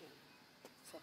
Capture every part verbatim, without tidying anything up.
kiểu sập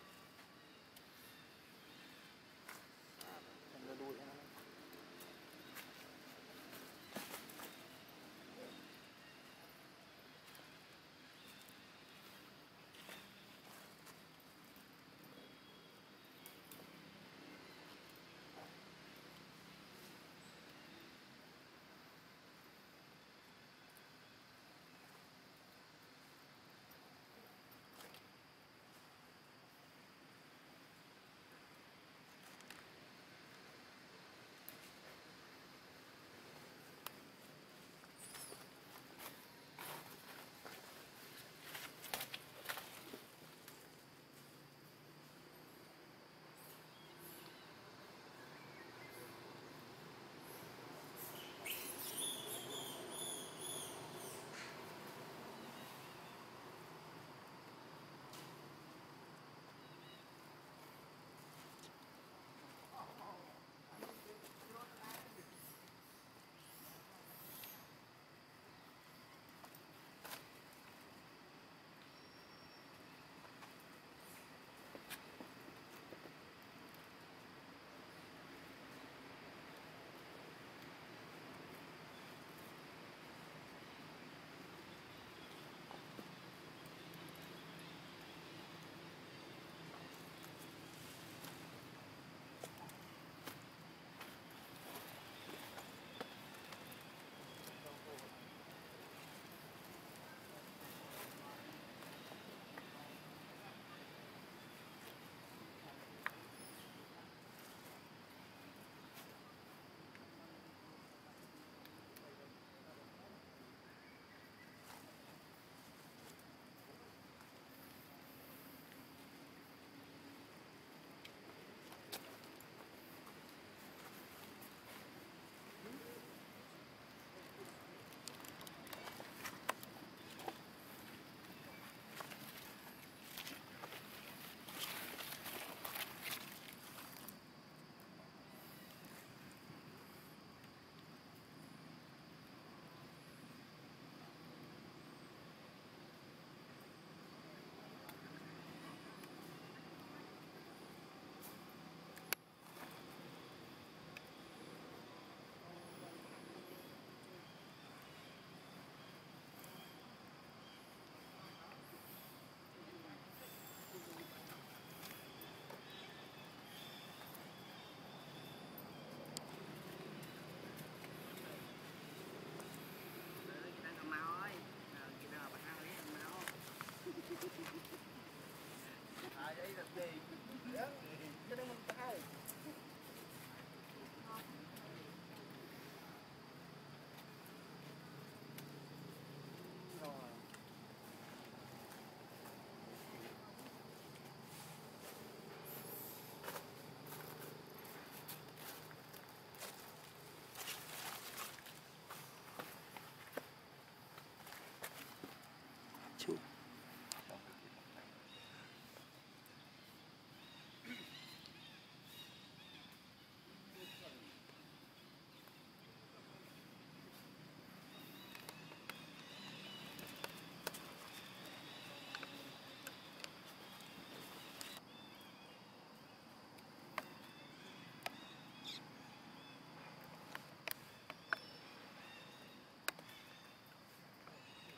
Nó đuôi ra nó.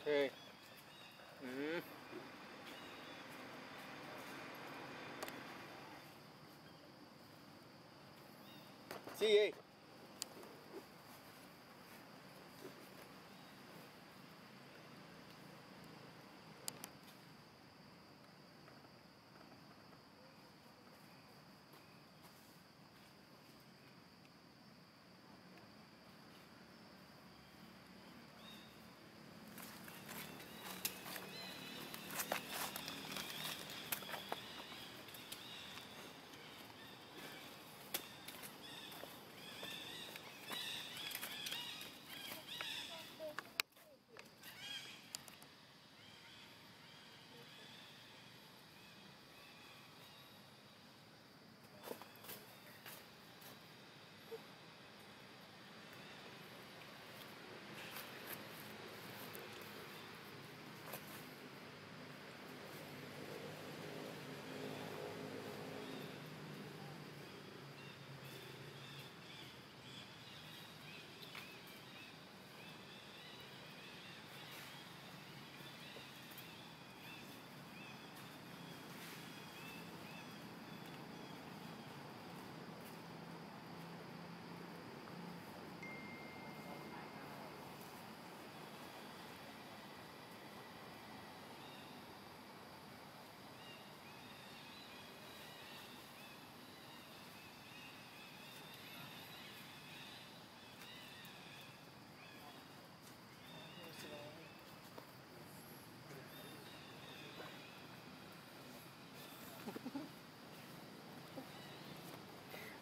Okay. Mm. See you.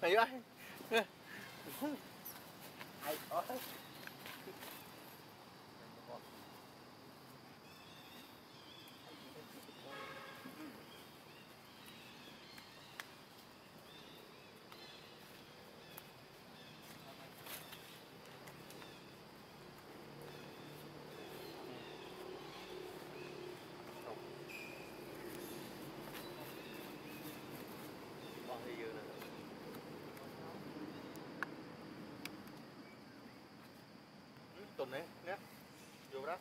Thầy ơi. Thầy ơi. Tuần đấy nhé, vô đó.